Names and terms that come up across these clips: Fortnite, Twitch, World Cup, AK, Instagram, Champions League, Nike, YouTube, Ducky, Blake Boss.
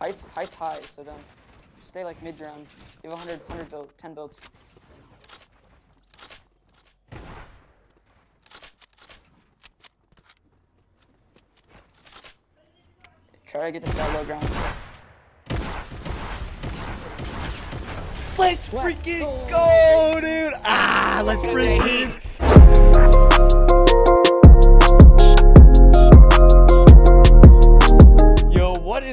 Height's high, so don't stay like mid ground. You have 100 build, 10 builds. Try to get this guy low ground. Let's freaking go, dude! Ah, let's freaking.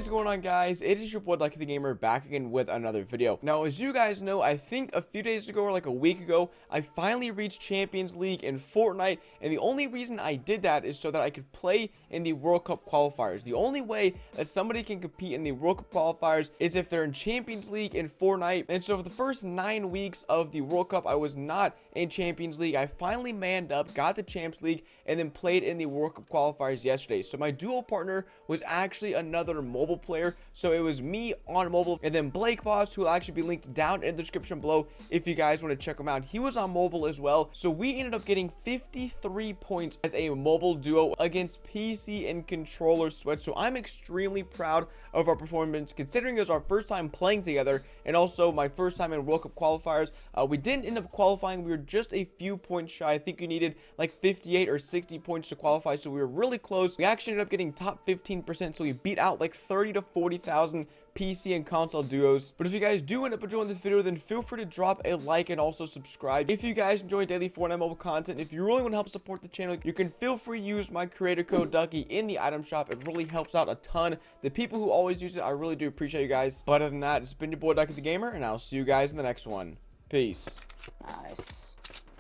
Going on, guys, it is your boy Ducky the Gamer back again with another video. Now, as you guys know, I think a few days ago or like a week ago, I finally reached Champions League in Fortnite, and the only reason I did that is so that I could play in the World Cup qualifiers. The only way that somebody can compete in the World Cup qualifiers is if they're in Champions League in Fortnite. And so for the first 9 weeks of the World Cup, I was not in Champions League. I finally manned up, got the Champs League, and then played in the World Cup qualifiers yesterday. So my duo partner was actually another mobile player, so it was me on mobile and then Blake Boss, who will actually be linked down in the description below if you guys want to check him out. He was on mobile as well, so we ended up getting 53 points as a mobile duo against PC and controller sweat. So I'm extremely proud of our performance, considering it was our first time playing together and also my first time in World Cup qualifiers. We didn't end up qualifying. We were just a few points shy. I think you needed like 58 or 60 points to qualify, so we were really close. We actually ended up getting top 15%, so we beat out like 30 to 40,000 PC and console duos. But if you guys do end up enjoying this video, then feel free to drop a like and also subscribe. If you guys enjoy daily Fortnite mobile content, if you really want to help support the channel, you can feel free to use my creator code Ducky in the item shop. It really helps out a ton. The people who always use it, I really do appreciate you guys. But other than that, it's been your boy Ducky the Gamer, and I'll see you guys in the next one. Peace. Nice.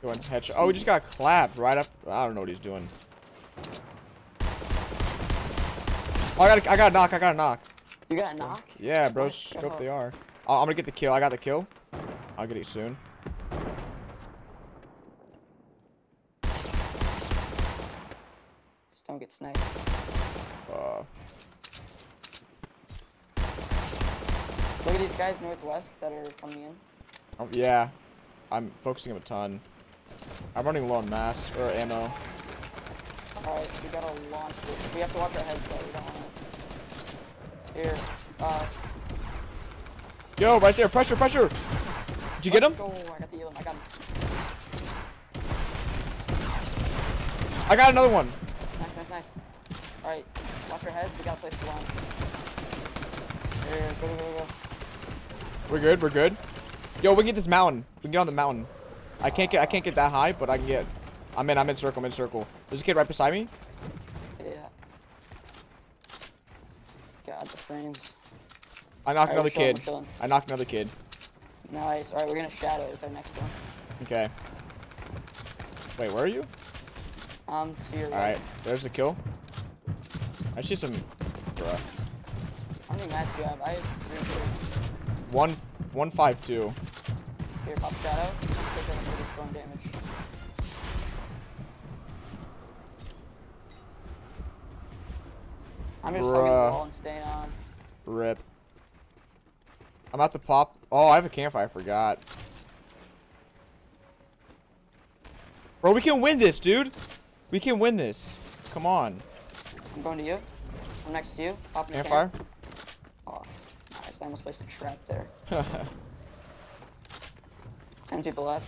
Go on, headshot. Oh, we just got clapped right up. I don't know what he's doing. Oh, I got a knock. You got a knock? Yeah, bro. Scope they are. Oh, I'm gonna get the kill. I got the kill. I'll get it soon. Just don't get sniped. Look at these guys northwest that are coming in. Oh, yeah, I'm focusing him a ton. I'm running low on mass or ammo. Alright, we gotta launch this. We have to watch our heads though, we don't want it. Here, yo, right there, pressure! Did you get him? Oh, I got the heal, I got him. I got another one! Nice. Alright, watch our heads, we got a place to launch. Here, go. We're good. Yo, we can get this mountain. We can get on the mountain. I can't get that high, but I can get... I'm in circle. There's a kid right beside me. Yeah. God, the frames. I knocked another kid. Nice. Alright, we're gonna shadow with our next one. Okay. Wait, where are you? To your right. Alright, there's the kill. I see some... Bruh. How many mats do you have? I have 3 kills. 152. Here, pop shadow. Storm damage. I'm just hugging the wall and staying on. Rip. I'm about to pop. Oh, I have a campfire. I forgot. Bro, we can win this, dude. We can win this. Come on. I'm going to you. I'm next to you. Pop your campfire. Oh, nice. I almost placed a trap there. 10 people left.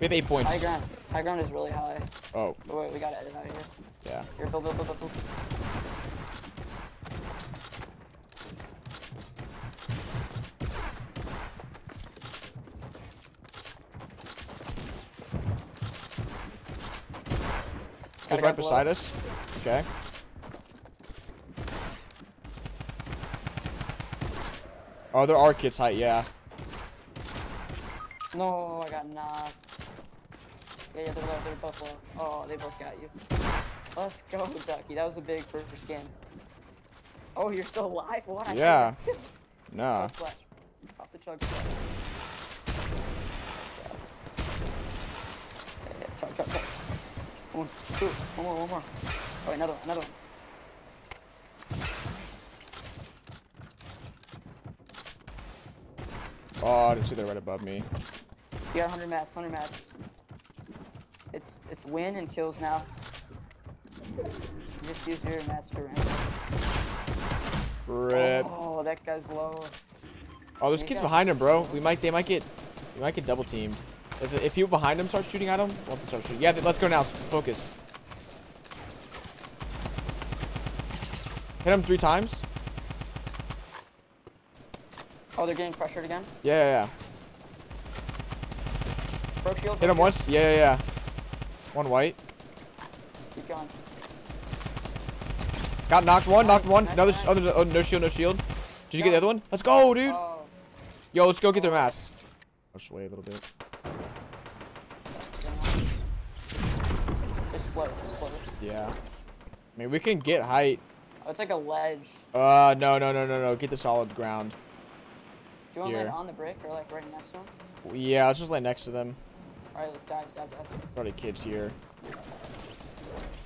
We have 8 points. High ground is really high. Oh. Oh wait, we gotta edit out here. Yeah. Here, build. He's right beside us. Okay. Oh, there are kids height, yeah. No, I got knocked. Yeah, they're both low. Oh, they both got you. Let's go, Ducky. That was a big first skin. Oh, you're still alive? Why? Yeah. Nah. Off the chug flash. Yeah, chug. 1, 2. One more. Oh, wait, another one. Oh, I didn't see they're right above me. You got 100 mats. It's win and kills now. Just use your mats to run. Rip. Oh, that guy's low. Oh, there's kids behind him, bro. They might get double teamed. If people behind him start shooting at him, we'll have to start shooting. Yeah, let's go now. Focus. Hit him 3 times. Oh, they're getting pressured again? Yeah. Broke shield. Hit him once. Yeah. One white. Keep going. Got knocked one. Another. Oh, no shield. Did you get the other one? Let's go, dude. Oh. Yo, let's go get their mass. I'll sway a little bit. It's split. Yeah. I mean, we can get height. Oh, it's like a ledge. No. Get the solid ground. Do you want to land on the brick or like right next to them? Yeah, let's just land next to them. All right, let's dive. Probably kids here.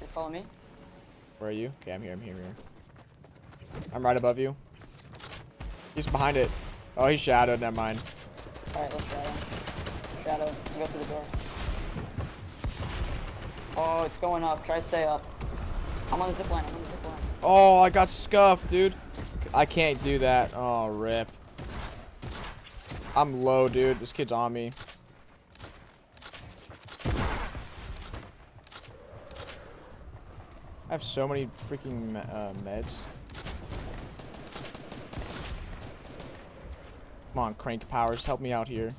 They follow me. Where are you? Okay, I'm here. I'm right above you. He's behind it. Oh, he's shadowed. Never mind. All right, let's shadow. Go through the door. Oh, it's going up. Try to stay up. I'm on the zipline. Oh, I got scuffed, dude. I can't do that. Oh, rip. I'm low, dude. This kid's on me. I have so many freaking meds. Come on, Crank Powers, help me out here.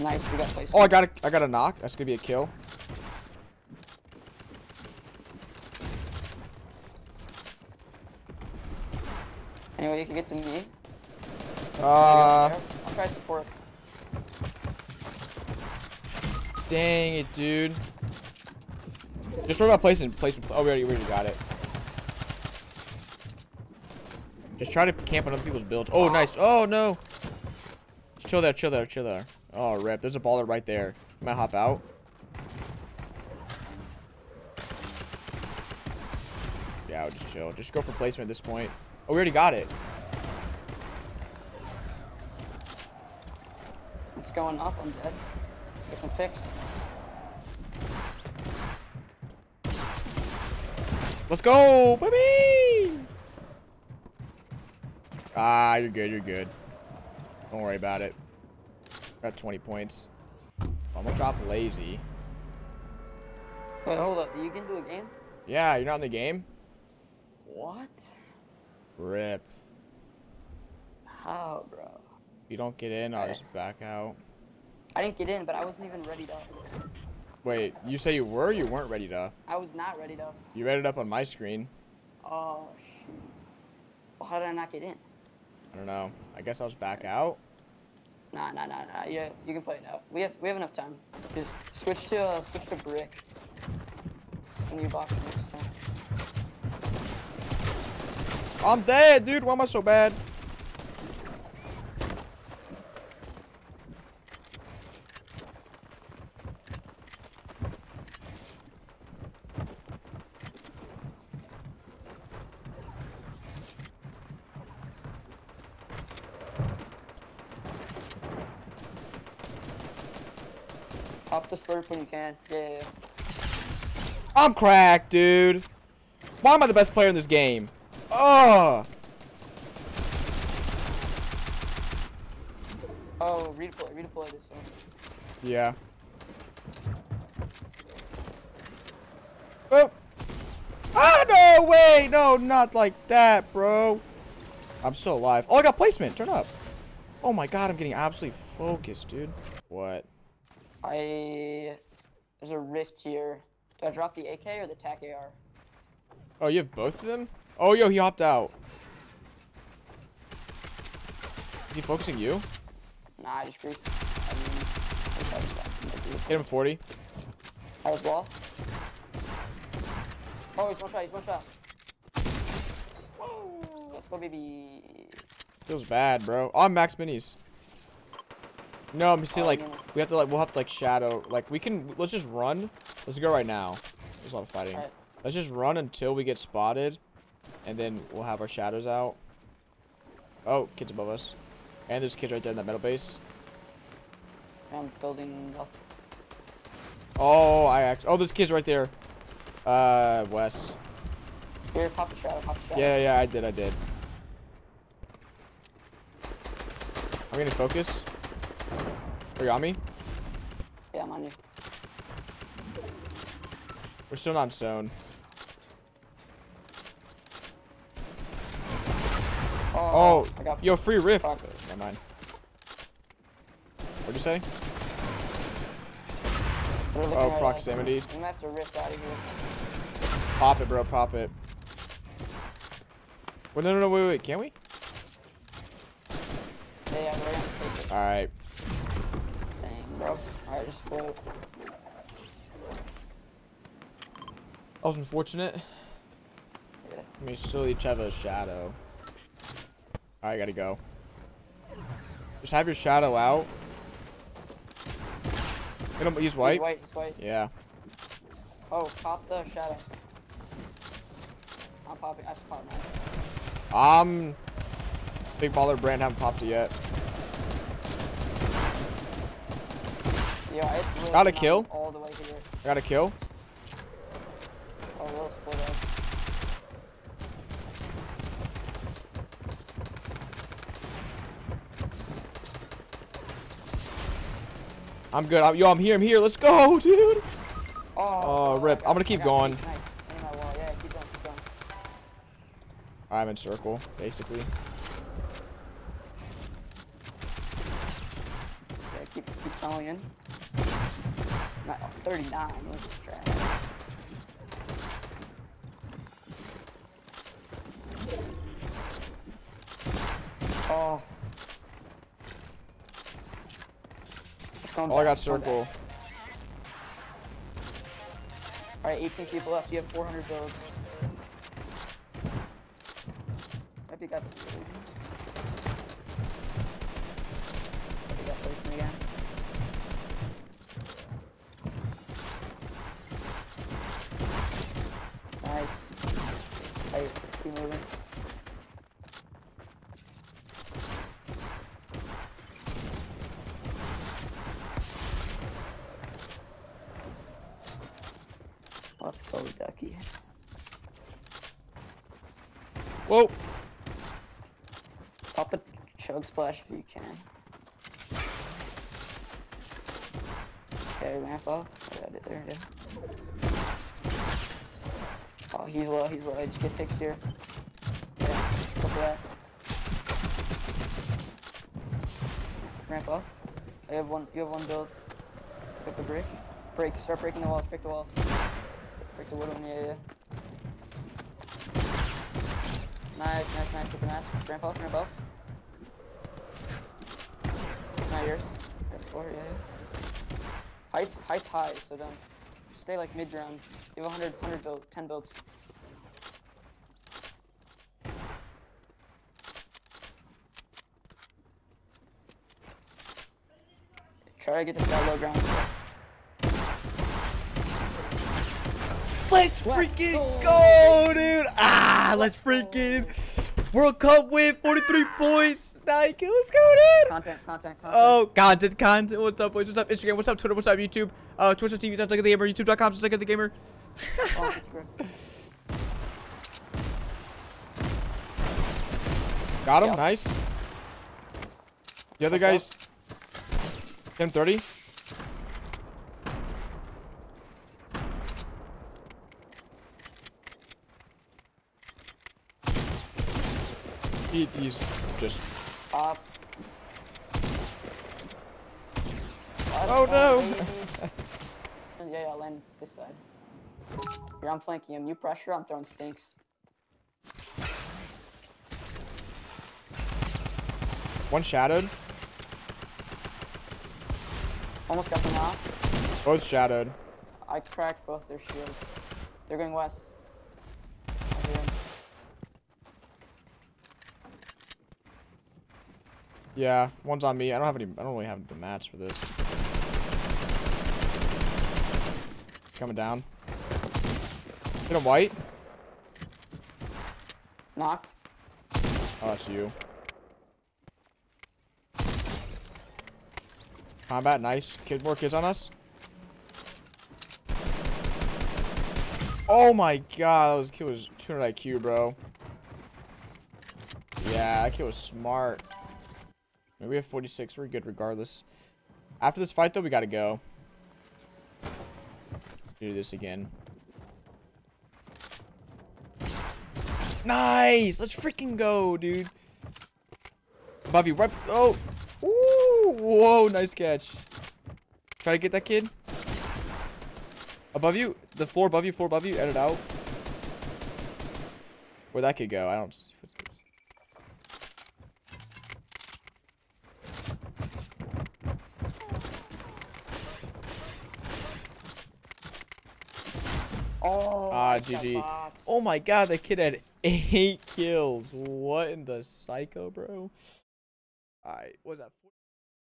Nice, we got place. Oh, I got a knock. That's gonna be a kill. Anybody can get to me? I'll try support. Dang it, dude. Just worry about placement. Oh, we already got it. Just try to camp on other people's builds. Oh, nice. Oh, no. Just chill there. Oh, rip. There's a baller right there. I'm gonna hop out. Yeah, I'll just chill. Just go for placement at this point. Oh, we already got it. It's going up. I'm dead. Get some picks. Let's go, baby! Ah, you're good. Don't worry about it. Got 20 points. I'm gonna drop lazy. Wait, hold up. You can do a game? Yeah, you're not in the game? What? Rip. How, bro? You don't get in, I'll just back out. I didn't get in, but I wasn't even ready to. Wait, you say you were? Or you weren't ready to? I was not ready to. You read it up on my screen. Oh, shoot. Well, how did I not get in? I don't know. I guess I'll just back out. Nah. Yeah, you can play it out. We have enough time. Just switch to brick. And you box next time. I'm dead, dude. Why am I so bad? Pop the slurp when you can. Yeah. I'm cracked, dude. Why am I the best player in this game? Oh! Oh, redeploy this one. Yeah. Oh! Ah, no way! No, not like that, bro. I'm still alive. Oh, I got placement. Turn up. Oh my god, I'm getting absolutely focused, dude. What? There's a rift here. Do I drop the AK or the TAC AR? Oh, you have both of them? Oh, yo, he hopped out. Is he focusing you? Nah, I just griefed. Hit him 40. That was wall. Oh, he's one shot. Whoa, let's go, baby. Feels bad, bro. Oh, I'm max minis. No, I'm seeing like, we'll have to shadow. Like, we can, let's just run. Let's go right now. There's a lot of fighting. Right. Let's just run until we get spotted. And then we'll have our shadows out. Oh, kids above us. And there's kids right there in that metal base. I'm building up. Oh, there's kids right there. West. Here, pop the shroud, pop the shroud. Yeah, yeah, I did. I'm gonna focus. Are you on me? Yeah, I'm on you. We're still not zoned. Oh, I got yo, free rift. Fuck. Never mind. What'd you say? Oh, proximity. I'm gonna have to rift out of here. Pop it, bro. Pop it. Wait, no, wait. Can we? Yeah, we're gonna take it. All right. Dang, bro. All right, just go. That was unfortunate. Yeah. I mean, still each have a shadow. All right, gotta go. Just have your shadow out. He's white. He's white. He's white. Yeah. Oh, pop the shadow. I'm popping. I should pop mine. Big baller brand haven't popped it yet. Yeah, it's really got a kill. All the way here. I got a kill. Oh, we'll split up. I'm good. I'm here. Let's go, dude. Oh, rip. I'm gonna keep going. Yeah, keep going. I'm in circle, basically. Yeah, keep falling in. 39. Let's just try. Oh. Oh, I got circle. Alright, 18 people left. You have 400 builds. I think I got placement again. Nice. Alright, keep moving. Let's go, Ducky. Whoa! Pop a chug splash if you can. Okay, ramp up. I got it there. Oh, he's low. I just get fixed here. Yeah, look at that. Ramp up. You have one build. Pick the brick. Break. Start breaking the walls. Pick the walls. Break the wood on the area. Nice. With the mask. Ramp up. Not yours. That's four, yeah. Height's high, so don't. Stay like mid ground. You have 100 build, 10 builds. Try to get this guy low ground. Let's freaking go, dude! Ah, let's freaking World Cup win, 43 points. Nike, let's go, dude! Content. Oh, content. What's up, boys? What's up, Instagram? What's up, Twitter? What's up, YouTube? Twitch.tv, sounds like the gamer. YouTube.com/thegamer. Got him, nice. The other guys, 10:30. He's just up. Oh no! Yeah, I'll land this side. Here, I'm flanking him. You pressure, I'm throwing stinks. One shadowed. Almost got them off. Both shadowed. I cracked both their shields. They're going west. Yeah, one's on me. I don't really have the match for this. Coming down. Hit him white. Knocked. Oh, that's you. Combat, nice. More kids on us. Oh my god, that kid was 200 IQ, bro. Yeah, that kid was smart. Maybe we have 46. We're good regardless. After this fight, though, we gotta go. Do this again. Nice! Let's freaking go, dude. Above you. Right. Oh! Ooh! Whoa, nice catch. Try to get that kid. Above you. The floor above you. Floor above you. Edit out. Where that could go. I don't see if it's good. Oh, GG. Oh my god, that kid had 8 kills. What in the psycho, bro? Alright, what was that?